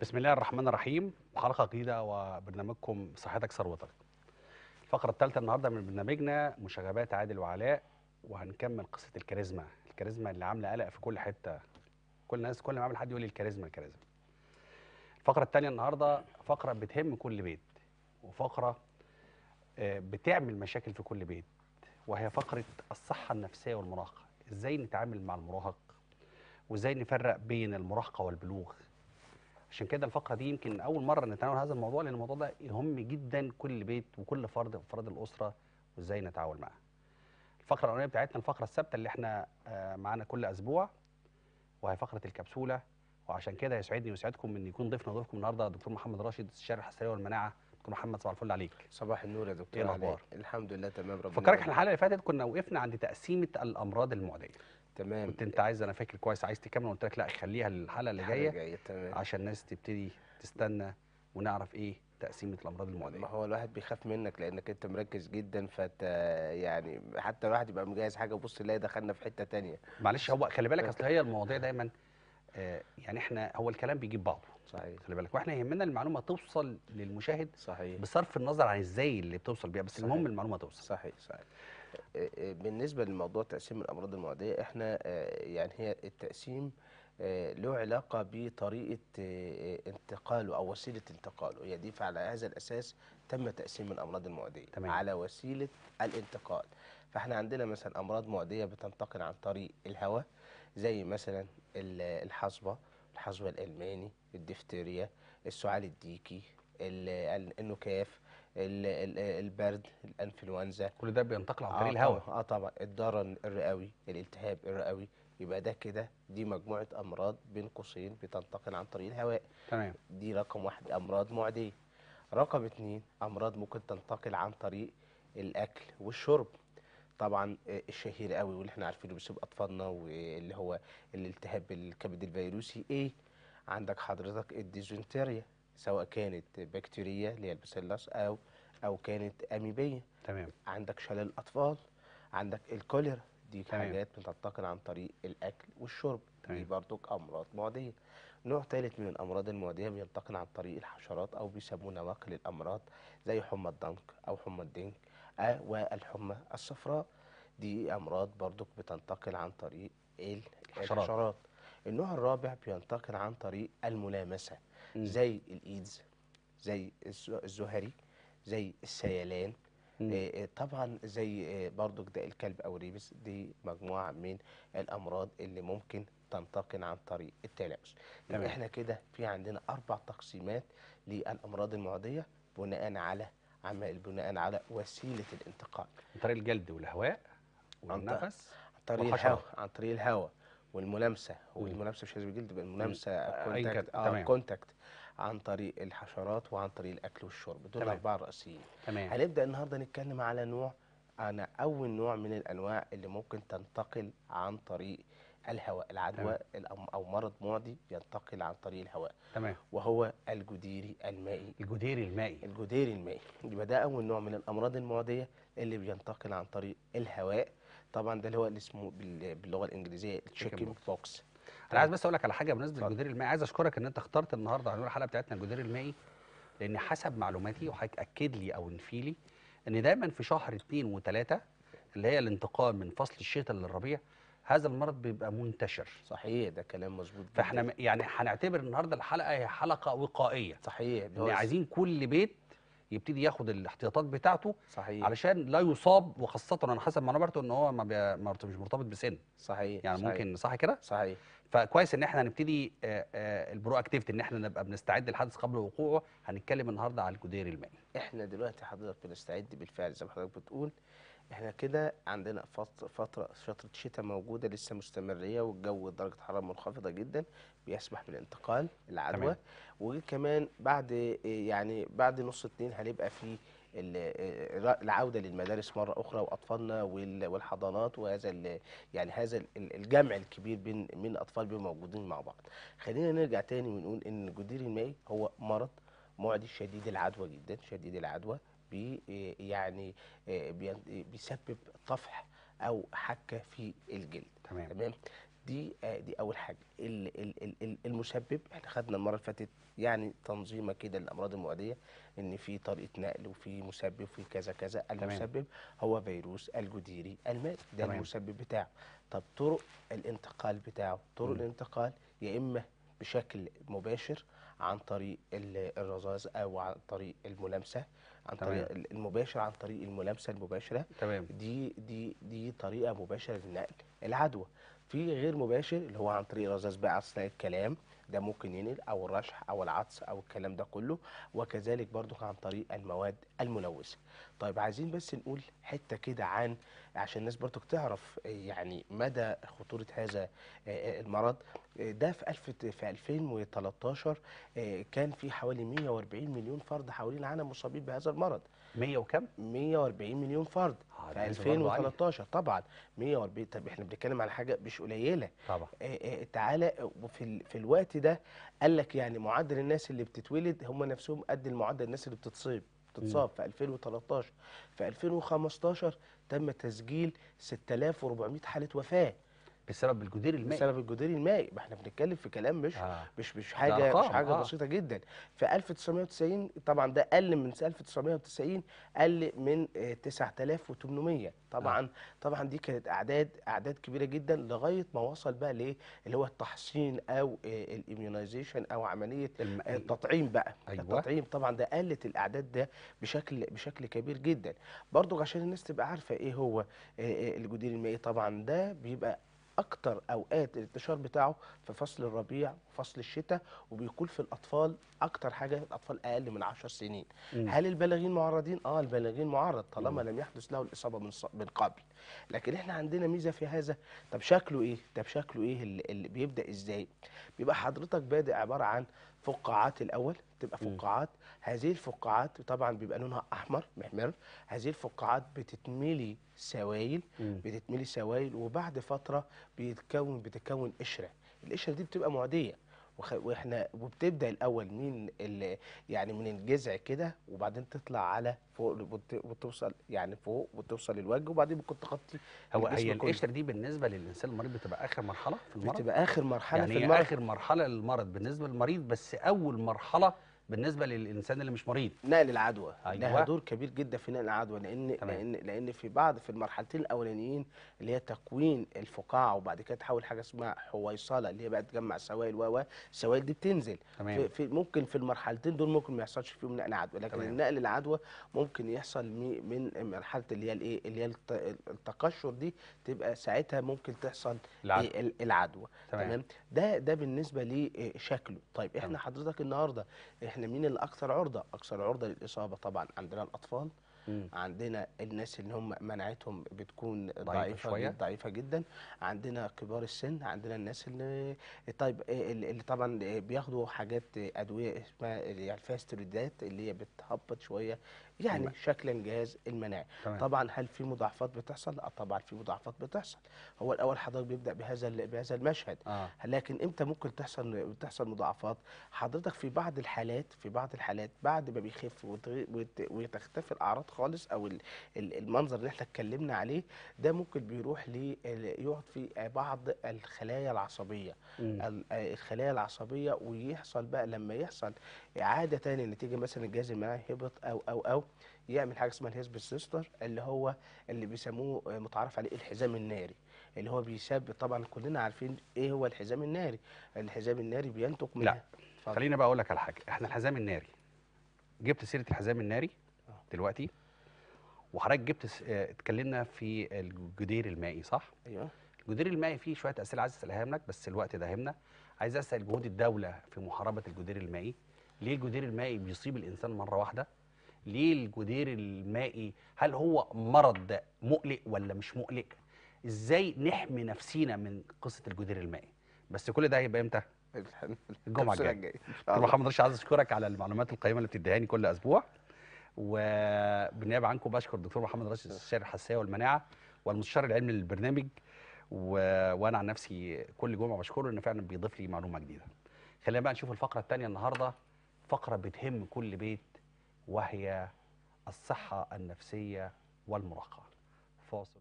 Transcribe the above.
بسم الله الرحمن الرحيم، وحلقه جديده وبرنامجكم صحتك ثروتك. الفقره الثالثه النهارده من برنامجنا مشاغبات عادل وعلاء، وهنكمل قصه الكاريزما اللي عامله قلق في كل حته. كل ما عامل حد يقول لي الكاريزما. الفقره الثانيه النهارده فقره بتهم كل بيت، وفقره بتعمل مشاكل في كل بيت، وهي فقره الصحه النفسيه والمراهقه. ازاي نتعامل مع المراهق، وازاي نفرق بين المراهقه والبلوغ. عشان كده الفقره دي يمكن اول مره نتناول هذا الموضوع، لان الموضوع ده يهم جدا كل بيت وكل فرد من افراد الاسره، وازاي نتعامل معاه. الفقره الاولانيه بتاعتنا الفقره الثابته اللي احنا معانا كل اسبوع، وهي فقره الكبسوله. وعشان كده يسعدني ويسعدكم ان يكون ضيفكم النهارده دكتور محمد راشد، استشاري الحساسيه والمناعه. دكتور محمد، صباح الفل عليك. صباح النور يا دكتور. ايه الاخبار؟ الحمد لله تمام. ربنا فكرك، احنا الحلقه اللي فاتت كنا وقفنا عند تقسيمه الامراض المعديه. تمام. كنت انت عايز، انا فاكر كويس، عايز تكمل، قلت لك لا خليها للحلقه اللي جايه عشان الناس تبتدي تستنى ونعرف ايه تقسيمه الامراض المعديه. ما هو الواحد بيخاف منك لانك انت مركز جدا، فت يعني حتى الواحد يبقى مجهز حاجه يبص يلاقي دخلنا في حته ثانيه. معلش، هو خلي بالك اصل هي المواضيع دايما يعني احنا هو الكلام بيجيب بعضه. صحيح. خلي بالك، واحنا يهمنا المعلومه توصل للمشاهد. صحيح. بصرف النظر عن ازاي اللي بتوصل بيها، بس المهم المعلومه توصل. صحيح صحيح. بالنسبه لموضوع تقسيم الامراض المعديه، احنا يعني هي التقسيم له علاقه بطريقه انتقاله او وسيله انتقاله. هي دي، فعلى هذا الاساس تم تقسيم الامراض المعديه. تمام. على وسيله الانتقال. فاحنا عندنا مثلا امراض معديه بتنتقل عن طريق الهواء، زي مثلا الحصبه الالماني، الدفتيريا، السعال الديكي، النكاف، البرد، الانفلونزا، كل ده بينتقل عن طريق الهواء. طبعا. الدرن الرئوي، الالتهاب الرئوي، يبقى ده كده دي مجموعه امراض بين قوسين بتنتقل عن طريق الهواء. تمام. دي رقم واحد، امراض معديه. رقم اتنين، امراض ممكن تنتقل عن طريق الاكل والشرب. طبعا الشهير قوي واللي احنا عارفينه بيصيب اطفالنا، واللي هو الالتهاب الكبد الفيروسي. ايه عندك حضرتك؟ الديزنتريا، سواء كانت بكتيريا اللي هي الباسيلس او كانت اميبيه. تمام. عندك شلل الاطفال، عندك الكوليرا، دي حاجات بتنتقل عن طريق الاكل والشرب. تمام. دي برضك امراض معديه. نوع ثالث من الامراض المعديه بينتقل عن طريق الحشرات، او بيسمونا وكل الامراض، زي حمى الضنك او حمى الدنك والحمى الصفراء. دي امراض برضك بتنتقل عن طريق الحشرات. النوع الرابع بينتقل عن طريق الملامسه، زي الايدز، زي الزهري، زي السيلان. طبعا زي برضك ده الكلب او الريبس. دي مجموعه من الامراض اللي ممكن تنتقل عن طريق التلامس. يعني احنا كده في عندنا 4 تقسيمات للامراض المعديه بناء على وسيله الانتقال، عن طريق الجلد والهواء والنفس، عن طريق الهواء والملامسه مش لازم الجلد، بقى الملامسه كونتاكت، عن طريق الحشرات، وعن طريق الاكل والشرب. دول 4 رئيسيين. هنبدا النهارده نتكلم على اول نوع من الانواع اللي ممكن تنتقل عن طريق الهواء، العدوى او مرض معدي ينتقل عن طريق الهواء. تمام. وهو الجديري المائي. يبقى ده اول نوع من الامراض المعديه اللي بينتقل عن طريق الهواء. طبعا ده اللي هو اللي اسمه باللغه الانجليزيه التشيكن بوكس. انا عايز بس اقول لك على حاجه بالنسبه للجدري المائي. عايز اشكرك ان انت اخترت النهارده عنوان الحلقه بتاعتنا الجدري المائي، لان حسب معلوماتي، وحضرتك اكد لي او انفي لي، ان دايما في شهر 2 و3 اللي هي الانتقال من فصل الشتاء للربيع، هذا المرض بيبقى منتشر. صحيح، ده كلام مظبوط. فاحنا يعني هنعتبر النهارده الحلقه هي حلقه وقائيه. صحيح. عايزين كل بيت يبتدي ياخد الاحتياطات بتاعته. صحيح. علشان لا يصاب، وخاصه انا حسب معلوماته ان هو مش مرتبط بسن. صحيح. يعني ممكن، صح كده؟ صحيح. فكويس ان احنا هنبتدي البرو اكتيفيتي، ان احنا نبقى بنستعد للحدث قبل وقوعه. هنتكلم النهارده على الجدري المائي. احنا دلوقتي حضرتك بنستعد بالفعل زي ما حضرتك بتقول. احنا كده عندنا فتره شتاء موجوده لسه مستمريه، والجو درجه حراره منخفضه جدا، بيسمح بالانتقال العدوى. وكمان بعد نص 2 هنبقى في العوده للمدارس مره اخرى، واطفالنا والحضانات، وهذا يعني هذا الجمع الكبير من الاطفال بيبقوا موجودين مع بعض. خلينا نرجع تاني ونقول ان الجدري المائي هو مرض معدي شديد العدوى جدا. شديد العدوى بيسبب طفح او حكه في الجلد. تمام. دي اول حاجه. المسبب احنا خدنا المره اللي فاتت يعني تنظيمه كده للامراض المعديه، ان في طريقه نقل وفي مسبب وفي كذا كذا. المسبب هو فيروس الجديري المائي، ده المسبب بتاعه. طب طرق الانتقال بتاعه، طرق الانتقال يا اما بشكل مباشر عن طريق الرذاذ او عن طريق الملامسه، عن طريق المباشر، عن طريق الملامسه المباشره. تمام. دي طريقه مباشره للنقل. العدوى في غير مباشر اللي هو عن طريق الرذاذ بقى اثناء الكلام، ده ممكن ينقل، او الرشح او العطس او الكلام ده كله، وكذلك برضو عن طريق المواد الملوثه. طيب عايزين بس نقول حته كده عشان الناس برضو تعرف يعني مدى خطوره هذا المرض ده. في 2013 كان في حوالي 140 مليون فرد حوالين العالم مصابين بهذا المرض. 100 وكم؟ 140 مليون فرد في 2013. طبعا 140. طب احنا بنتكلم على حاجه مش قليله طبعا. تعالى في الوقت ده قال لك يعني معدل الناس اللي بتتولد هم نفسهم قد معدل الناس اللي بتتصاب في 2013. في 2015 تم تسجيل 6400 حاله وفاه بسبب الجدري المائي. بسبب الجدري المائي، ما احنا بنتكلم في كلام مش حاجه بسيطه جدا. في 1990 طبعا ده اقل من 1990، اقل من 9800 طبعا. طبعا دي كانت اعداد كبيره جدا، لغايه ما وصل بقى لايه اللي هو التحصين او الاميونايزيشن او عمليه التطعيم بقى. أيوة. التطعيم طبعا ده قلت الاعداد ده بشكل كبير جدا. برضو عشان الناس تبقى عارفه ايه هو الجدري المائي، طبعا ده بيبقى أكتر أوقات الانتشار بتاعه في فصل الربيع وفصل الشتاء، وبيكون في الأطفال أكتر حاجة، الأطفال أقل من 10 سنين. هل البالغين معرضين؟ البالغين معرض طالما لم يحدث له الإصابة من قبل. لكن إحنا عندنا ميزة في هذا. طب شكله إيه؟ اللي بيبدأ إزاي؟ بيبقى حضرتك بادئ عبارة عن فقاعات. الأول تبقى فقاعات، هذه الفقاعات طبعا بيبقى لونها أحمر محمر. هذه الفقاعات بتتملي سوائل، وبعد فترة بتتكون قشرة. القشرة دي بتبقى معدية، واحنا وبتبدا الاول من يعني من الجذع كده، وبعدين تطلع على فوق وتوصل يعني فوق وتوصل للوجه، وبعدين ممكن تغطي. هي القشره دي بالنسبه للانسان المريض بتبقى اخر مرحله في المرض. بتبقى اخر مرحله يعني في المرض، اخر مرحله للمرض بالنسبه للمريض، بس اول مرحله بالنسبه للانسان اللي مش مريض. نقل العدوى لها دور كبير جدا في نقل العدوى، لان في المرحلتين الاولانيين اللي هي تكوين الفقاعه، وبعد كده تحول حاجه اسمها حويصله اللي هي بقى تجمع سوائل، السوائل دي بتنزل. ممكن في المرحلتين دول ممكن ما يحصلش فيهم نقل عدوى، لكن نقل العدوى ممكن يحصل من مرحله اللي هي التقشر دي، تبقى ساعتها ممكن تحصل العدوى. تمام. ده بالنسبه لشكله. طيب احنا حضرتك النهارده مين الأكثر عرضة؟ أكثر عرضة للإصابة طبعا عندنا الأطفال، عندنا الناس اللي هم مناعتهم بتكون ضعيفة جدا، عندنا كبار السن، عندنا الناس اللي طبعا بياخدوا حاجات أدوية اسمها يعني فيها استرويدات اللي هي بتهبط شوية يعني شكلا الجهاز المناعي. طبعا هل في مضاعفات بتحصل؟ طبعا في مضاعفات بتحصل. هو الاول حضرتك بيبدا بهذا المشهد. لكن امتى ممكن تحصل مضاعفات؟ حضرتك في بعض الحالات، بعد ما بيخف وتختفي الاعراض خالص، او المنظر اللي احنا اتكلمنا عليه ده، ممكن بيروح يقعد في بعض الخلايا العصبيه. ويحصل بقى لما يحصل عاده تاني نتيجه مثلا الجهاز المناعي هبط او يعمل حاجه اسمها الهيسبسيستر، اللي بيسموه متعارف عليه الحزام الناري، اللي هو بيسبب. طبعا كلنا عارفين ايه هو الحزام الناري. الحزام الناري بينتج من خلينا بقى اقول لك على حاجه. احنا الحزام الناري، جبت سيره الحزام الناري دلوقتي، وحضرتك اتكلمنا في الجدري المائي، صح؟ ايوه. الجدري المائي فيه شويه اسئله عايز اسالها لك، بس الوقت ده يهمنا. عايز اسال جهود الدوله في محاربه الجدري المائي. ليه الجدري المائي بيصيب الانسان مره واحده؟ ليه الجدري المائي؟ هل هو مرض مقلق ولا مش مقلق؟ ازاي نحمي نفسينا من قصه الجدري المائي؟ بس كل ده هيبقى امتى؟ الجمعه الجايه. دكتور محمد راشد، عايز اشكرك على المعلومات القيمه اللي بتديهاني كل اسبوع، وبالنيابه عنكم بشكر الدكتور محمد راشد استشاري الحساسيه والمناعه والمستشار العلمي للبرنامج، وانا عن نفسي كل جمعه بشكره ان فعلا بيضيف لي معلومه جديده. خلينا بقى نشوف الفقره الثانيه النهارده، فقره بتهم كل بيت، وهي الصحة النفسية والمراهقة. فاصل.